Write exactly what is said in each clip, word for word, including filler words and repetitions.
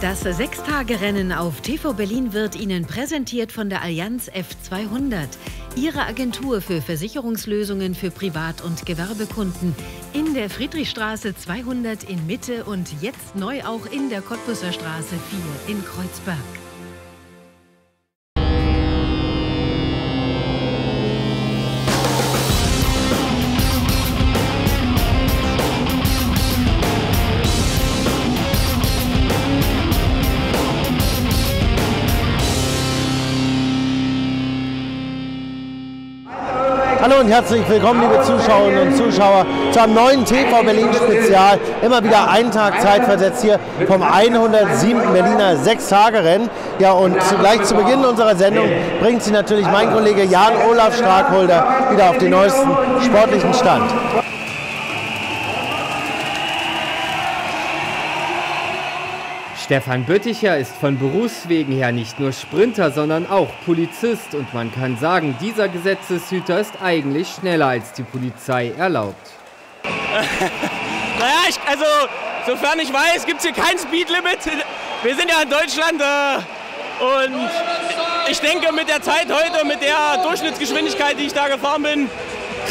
Das Sechstagerennen auf T V Berlin wird Ihnen präsentiert von der Allianz F zweihundert, Ihre Agentur für Versicherungslösungen für Privat- und Gewerbekunden in der Friedrichstraße zweihundert in Mitte und jetzt neu auch in der Cottbusser Straße vier in Kreuzberg. Hallo und herzlich willkommen, liebe Zuschauerinnen und Zuschauer, zu einem neuen T V Berlin Spezial. Immer wieder einen Tag Zeit versetzt hier vom hundertsiebten Berliner Sechstagerennen. Ja, und gleich zu Beginn unserer Sendung bringt Sie natürlich mein Kollege Jan Olaf Strackholder wieder auf den neuesten sportlichen Stand. Stefan Bötticher ist von Berufswegen her nicht nur Sprinter, sondern auch Polizist. Und man kann sagen, dieser Gesetzeshüter ist eigentlich schneller als die Polizei erlaubt. Naja, ich, also sofern ich weiß, gibt es hier kein Speedlimit. Wir sind ja in Deutschland äh, und ich denke, mit der Zeit heute, mit der Durchschnittsgeschwindigkeit, die ich da gefahren bin,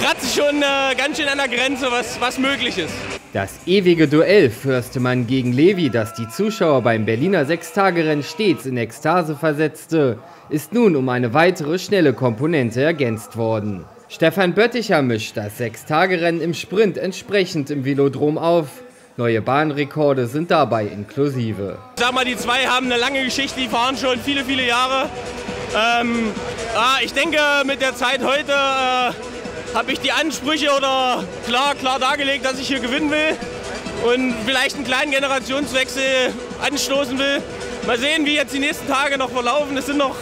kratze ich schon äh, ganz schön an der Grenze, was, was möglich ist. Das ewige Duell Förstemann gegen Levi, das die Zuschauer beim Berliner Sechstagerennen stets in Ekstase versetzte, ist nun um eine weitere schnelle Komponente ergänzt worden. Stefan Bötticher mischt das Sechstagerennen im Sprint entsprechend im Velodrom auf. Neue Bahnrekorde sind dabei inklusive. Ich sag mal, die zwei haben eine lange Geschichte, die fahren schon viele, viele Jahre. Ähm, ah, ich denke, mit der Zeit heute Äh habe ich die Ansprüche oder klar, klar dargelegt, dass ich hier gewinnen will und vielleicht einen kleinen Generationswechsel anstoßen will. Mal sehen, wie jetzt die nächsten Tage noch verlaufen. Es sind noch,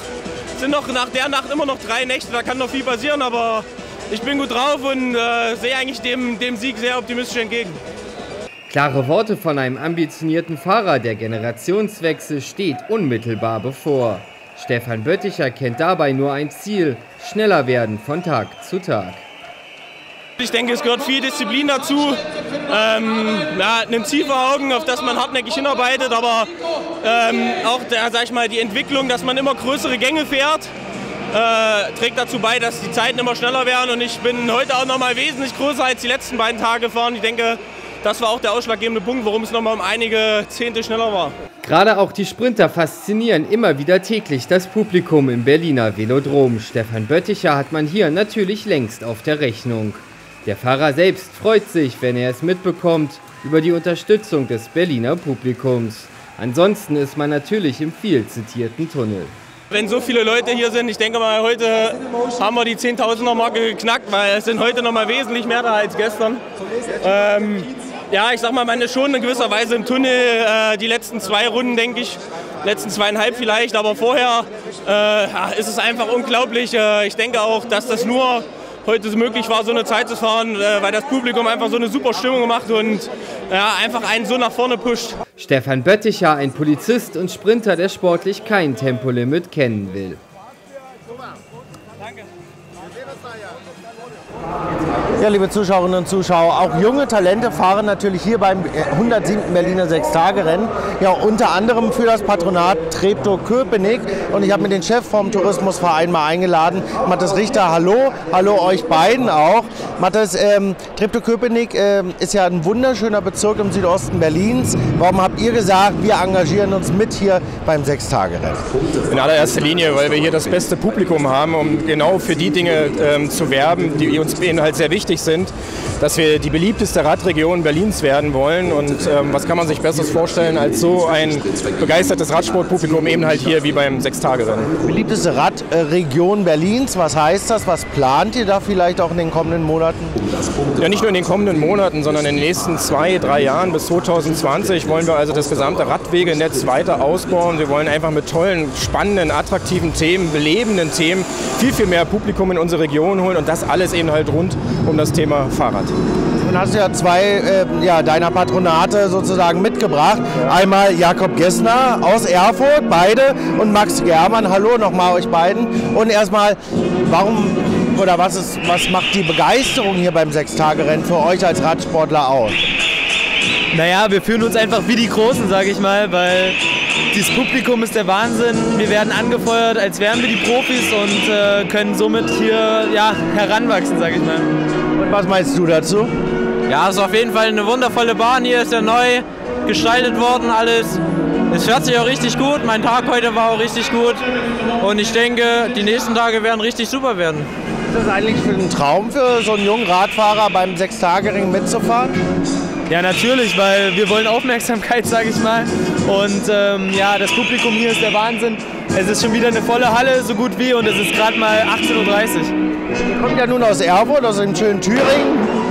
sind noch nach der Nacht immer noch drei Nächte, da kann noch viel passieren, aber ich bin gut drauf und äh, sehe eigentlich dem, dem Sieg sehr optimistisch entgegen. Klare Worte von einem ambitionierten Fahrer, der Generationswechsel steht unmittelbar bevor. Stefan Bötticher kennt dabei nur ein Ziel, schneller werden von Tag zu Tag. Ich denke, es gehört viel Disziplin dazu, ähm, ja, einem Ziel vor Augen, auf das man hartnäckig hinarbeitet, aber ähm, auch der, sag ich mal, die Entwicklung, dass man immer größere Gänge fährt, äh, trägt dazu bei, dass die Zeiten immer schneller werden. Und ich bin heute auch noch mal wesentlich größer als die letzten beiden Tage gefahren. Ich denke, das war auch der ausschlaggebende Punkt, warum es noch mal um einige Zehntel schneller war. Gerade auch die Sprinter faszinieren immer wieder täglich das Publikum im Berliner Velodrom. Stefan Bötticher hat man hier natürlich längst auf der Rechnung. Der Fahrer selbst freut sich, wenn er es mitbekommt, über die Unterstützung des Berliner Publikums. Ansonsten ist man natürlich im viel zitierten Tunnel. Wenn so viele Leute hier sind, ich denke mal, heute haben wir die Zehntausender-Marke geknackt, weil es sind heute noch mal wesentlich mehr da als gestern. Ähm, ja, ich sag mal, man ist schon in gewisser Weise im Tunnel, äh, die letzten zwei Runden, denke ich, letzten zweieinhalb vielleicht, aber vorher äh, ist es einfach unglaublich. Äh, ich denke auch, dass das nur heute es möglich war, so eine Zeit zu fahren, weil das Publikum einfach so eine super Stimmung macht und ja, einfach einen so nach vorne pusht. Stefan Bötticher, ein Polizist und Sprinter, der sportlich kein Tempolimit kennen will. Ja, liebe Zuschauerinnen und Zuschauer, auch junge Talente fahren natürlich hier beim hundertsiebten Berliner Sechstagerennen. Ja, unter anderem für das Patronat Treptow-Köpenick. Und ich habe mir den Chef vom Tourismusverein mal eingeladen, Mathis Richter. Hallo, hallo euch beiden auch. Mathis, ähm, Treptow-Köpenick äh, ist ja ein wunderschöner Bezirk im Südosten Berlins. Warum habt ihr gesagt, wir engagieren uns mit hier beim Sechstagerennen? In allererster Linie, weil wir hier das beste Publikum haben, um genau für die Dinge ähm, zu werben, die uns halt sehr wichtig sind, dass wir die beliebteste Radregion Berlins werden wollen. Und ähm, was kann man sich Besseres vorstellen als so ein begeistertes Radsportpublikum eben halt hier wie beim Sechstagerennen. Beliebteste Radregion Berlins, was heißt das? Was plant ihr da vielleicht auch in den kommenden Monaten? Ja, nicht nur in den kommenden Monaten, sondern in den nächsten zwei, drei Jahren bis zweitausendzwanzig wollen wir also das gesamte Radwegenetz weiter ausbauen. Wir wollen einfach mit tollen, spannenden, attraktiven Themen, belebenden Themen viel, viel mehr Publikum in unsere Region holen und das alles eben halt rund um das Thema Fahrrad. Dann hast du ja zwei äh, ja, deiner Patronate sozusagen mitgebracht. Einmal Jakob Gessner aus Erfurt, beide, und Max Germann. Hallo nochmal euch beiden. Und erstmal, warum oder was, ist, was macht die Begeisterung hier beim Sechstagerennen für euch als Radsportler aus? Naja, wir fühlen uns einfach wie die Großen, sage ich mal, weil Das Publikum ist der Wahnsinn. Wir werden angefeuert, als wären wir die Profis und äh, können somit hier ja, heranwachsen, sage ich mal. Und was meinst du dazu? Ja, es ist auf jeden Fall eine wundervolle Bahn. Hier ist ja neu gestaltet worden alles. Es fährt sich auch richtig gut. Mein Tag heute war auch richtig gut. Und ich denke, die nächsten Tage werden richtig super werden. Ist das eigentlich für einen Traum für so einen jungen Radfahrer, beim Sechstagerennen mitzufahren? Ja, natürlich, weil wir wollen Aufmerksamkeit, sage ich mal. Und ähm, ja, das Publikum hier ist der Wahnsinn. Es ist schon wieder eine volle Halle, so gut wie, und es ist gerade mal achtzehn Uhr dreißig. Ihr kommt ja nun aus Erfurt, aus dem schönen Thüringen.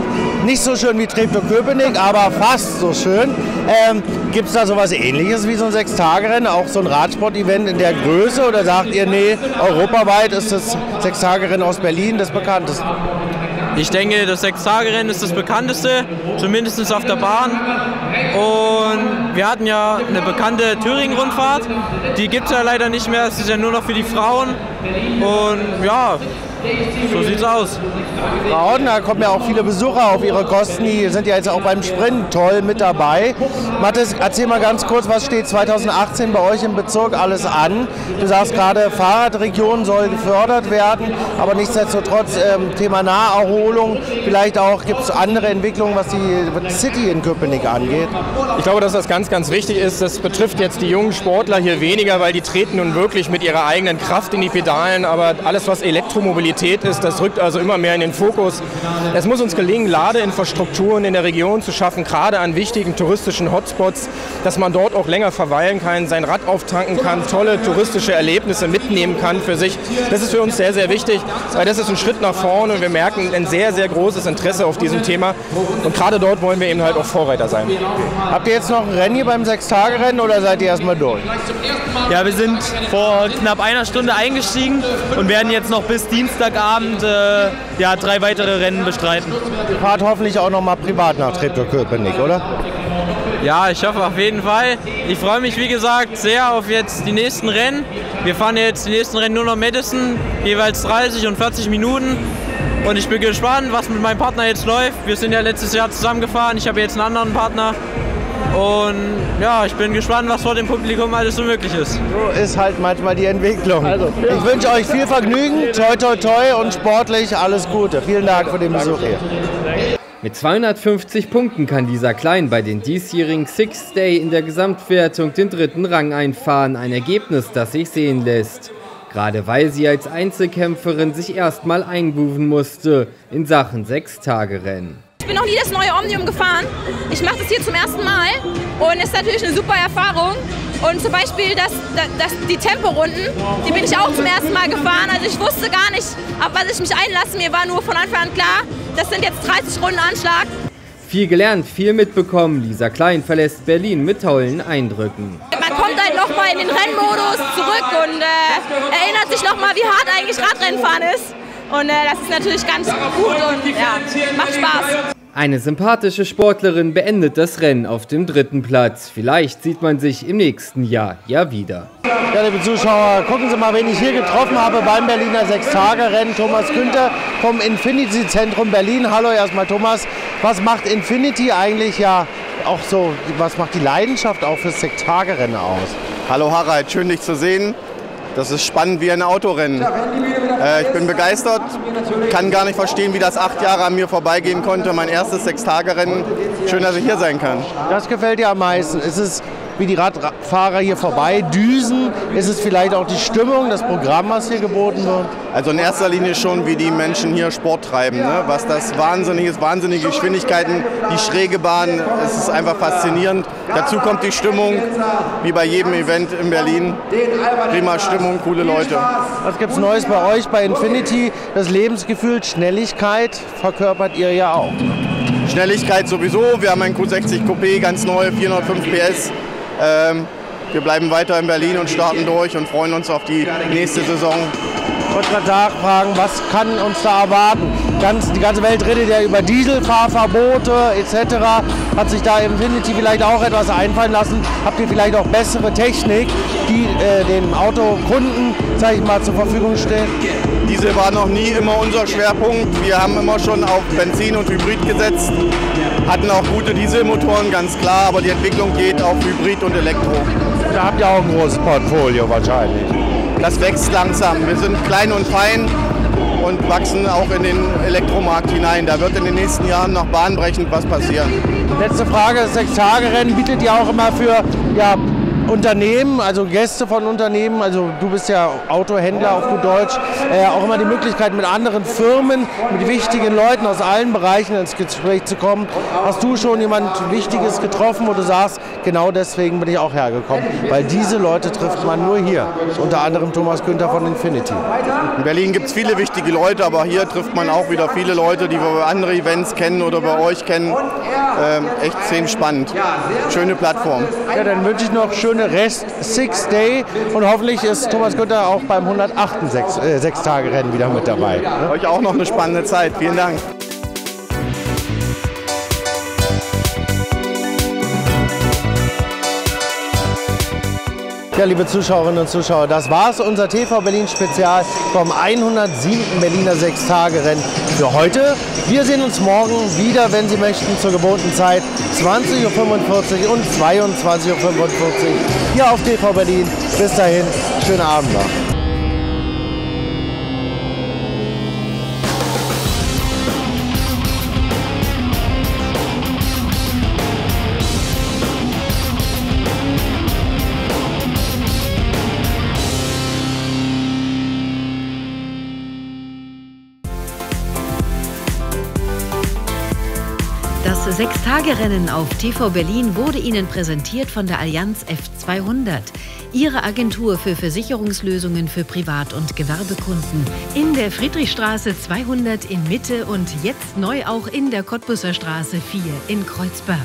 Nicht so schön wie Treptow-Köpenick, aber fast so schön. Ähm, Gibt es da sowas Ähnliches wie so ein Sechstagerennen, auch so ein Radsport-Event in der Größe? Oder sagt ihr, nee, europaweit ist das Sechstagerennen aus Berlin das bekannteste? Ich denke, das Sechstagerennen ist das bekannteste, zumindest auf der Bahn. Und wir hatten ja eine bekannte Thüringen-Rundfahrt, die gibt es ja leider nicht mehr, es ist ja nur noch für die Frauen. Und ja, so sieht's aus. Frauen, da kommen ja auch viele Besucher auf ihre Kosten, die sind ja jetzt auch beim Sprint toll mit dabei. Mathis, erzähl mal ganz kurz, was steht zweitausendachtzehn bei euch im Bezirk alles an? Du sagst gerade, Fahrradregion soll gefördert werden, aber nichtsdestotrotz ähm, Thema Naherholung, vielleicht auch gibt es andere Entwicklungen, was die City in Köpenick angeht. Ich glaube, dass das ganz, ganz wichtig ist. Das betrifft jetzt die jungen Sportler hier weniger, weil die treten nun wirklich mit ihrer eigenen Kraft in die Pedalen, aber alles, was Elektromobilität ist, das rückt also immer mehr in den Fokus. Es muss uns gelingen, Ladeinfrastrukturen in der Region zu schaffen, gerade an wichtigen touristischen Hotspots, dass man dort auch länger verweilen kann, sein Rad auftanken kann, tolle touristische Erlebnisse mitnehmen kann für sich. Das ist für uns sehr, sehr wichtig, weil das ist ein Schritt nach vorne und wir merken ein sehr, sehr großes Interesse auf diesem Thema und gerade dort wollen wir eben halt auch Vorreiter sein. Habt ihr jetzt noch ein Rennen hier beim Sechstagerennen oder seid ihr erstmal durch? Ja, wir sind vor knapp einer Stunde eingestiegen und werden jetzt noch bis Dienstag Abend äh, ja, drei weitere Rennen bestreiten. Ihr fahrt hoffentlich auch noch mal privat nach Treptow-Köpenick, oder? Ja, ich hoffe auf jeden Fall. Ich freue mich, wie gesagt, sehr auf jetzt die nächsten Rennen. Wir fahren jetzt die nächsten Rennen nur noch Madison, jeweils dreißig und vierzig Minuten. Und ich bin gespannt, was mit meinem Partner jetzt läuft. Wir sind ja letztes Jahr zusammengefahren, ich habe jetzt einen anderen Partner. Und ja, ich bin gespannt, was vor dem Publikum alles so möglich ist. So ist halt manchmal die Entwicklung. Also, ja. Ich wünsche euch viel Vergnügen, toi toi toi und sportlich alles Gute. Vielen Dank für den Besuch hier. Mit zweihundertfünfzig Punkten kann Lisa Klein bei den diesjährigen Six Day in der Gesamtwertung den dritten Rang einfahren. Ein Ergebnis, das sich sehen lässt. Gerade weil sie als Einzelkämpferin sich erstmal eingrooven musste in Sachen Sechstagerennen. Ich bin noch nie das neue Omnium gefahren. Ich mache das hier zum ersten Mal und es ist natürlich eine super Erfahrung. Und zum Beispiel das, das, die Temporunden, die bin ich auch zum ersten Mal gefahren. Also ich wusste gar nicht, auf was ich mich einlasse. Mir war nur von Anfang an klar, das sind jetzt dreißig Runden Anschlag. Viel gelernt, viel mitbekommen. Lisa Klein verlässt Berlin mit tollen Eindrücken. Man kommt halt nochmal in den Rennmodus zurück und äh, erinnert sich nochmal, wie hart eigentlich Radrennfahren ist. Und äh, das ist natürlich ganz gut und ja, macht Spaß. Eine sympathische Sportlerin beendet das Rennen auf dem dritten Platz. Vielleicht sieht man sich im nächsten Jahr ja wieder. Ja, liebe Zuschauer, gucken Sie mal, wen ich hier getroffen habe beim Berliner Sechstagerennen. Thomas Günther vom Infiniti-Zentrum Berlin. Hallo erstmal, Thomas. Was macht Infiniti eigentlich ja auch so, was macht die Leidenschaft auch fürs Sechstagerennen aus? Hallo Harald, schön dich zu sehen. Das ist spannend wie ein Autorennen. Äh, ich bin begeistert, kann gar nicht verstehen, wie das acht Jahre an mir vorbeigehen konnte. Mein erstes Sechstagerennen. Schön, dass ich hier sein kann. Das gefällt dir am meisten. Ist es, wie die Radfahrer hier vorbei düsen? Ist es vielleicht auch die Stimmung, das Programm, was hier geboten wird? Also in erster Linie schon, wie die Menschen hier Sport treiben. Ne? Was das wahnsinnig ist, wahnsinnige Geschwindigkeiten, die schräge Bahn. Es ist einfach faszinierend. Dazu kommt die Stimmung, wie bei jedem Event in Berlin. Prima Stimmung, coole Leute. Was gibt's Neues bei euch bei Infiniti? Das Lebensgefühl, Schnelligkeit verkörpert ihr ja auch. Schnelligkeit sowieso. Wir haben einen Q sechzig Coupé, ganz neu, vierhundertfünf P S. Ähm, wir bleiben weiter in Berlin und starten durch und freuen uns auf die nächste Saison. Ich wollte gerade nachfragen, was kann uns da erwarten? Ganz, die ganze Welt redet ja über Dieselfahrverbote et cetera. Hat sich da Infiniti vielleicht auch etwas einfallen lassen? Habt ihr vielleicht auch bessere Technik, die äh, den Autokunden, sag ich mal, zur Verfügung steht? Diesel war noch nie immer unser Schwerpunkt. Wir haben immer schon auf Benzin und Hybrid gesetzt, hatten auch gute Dieselmotoren, ganz klar, aber die Entwicklung geht auf Hybrid und Elektro. Da habt ihr auch ein großes Portfolio wahrscheinlich. Das wächst langsam. Wir sind klein und fein und wachsen auch in den Elektromarkt hinein. Da wird in den nächsten Jahren noch bahnbrechend was passieren. Letzte Frage, Sechs-Tage-Rennen bietet ihr auch immer für ja, Unternehmen, also Gäste von Unternehmen, also du bist ja Autohändler auf gut Deutsch, äh, auch immer die Möglichkeit mit anderen Firmen, mit wichtigen Leuten aus allen Bereichen ins Gespräch zu kommen. Hast du schon jemand Wichtiges getroffen, wo du sagst, genau deswegen bin ich auch hergekommen, weil diese Leute trifft man nur hier, unter anderem Thomas Günther von Infiniti. In Berlin gibt es viele wichtige Leute, aber hier trifft man auch wieder viele Leute, die wir bei anderen Events kennen oder bei euch kennen. Ähm, echt ziemlich spannend. Schöne Plattform. Ja, dann wünsche ich noch schön Rest Six Day und hoffentlich ist Thomas Günther auch beim hundertachtundsechzig-Tage-Rennen wieder mit dabei. Euch auch noch eine spannende Zeit. Vielen Dank. Ja, liebe Zuschauerinnen und Zuschauer, das war's, unser T V Berlin Spezial vom hundertsiebten Berliner Sechs-Tage-Rennen für heute. Wir sehen uns morgen wieder, wenn Sie möchten, zur gewohnten Zeit zwanzig Uhr fünfundvierzig und zweiundzwanzig Uhr fünfundvierzig hier auf T V Berlin. Bis dahin, schönen Abend noch. Das Sechs-Tage-Rennen auf T V Berlin wurde Ihnen präsentiert von der Allianz F zweihundert, Ihre Agentur für Versicherungslösungen für Privat- und Gewerbekunden. In der Friedrichstraße zweihundert in Mitte und jetzt neu auch in der Cottbusser Straße vier in Kreuzberg.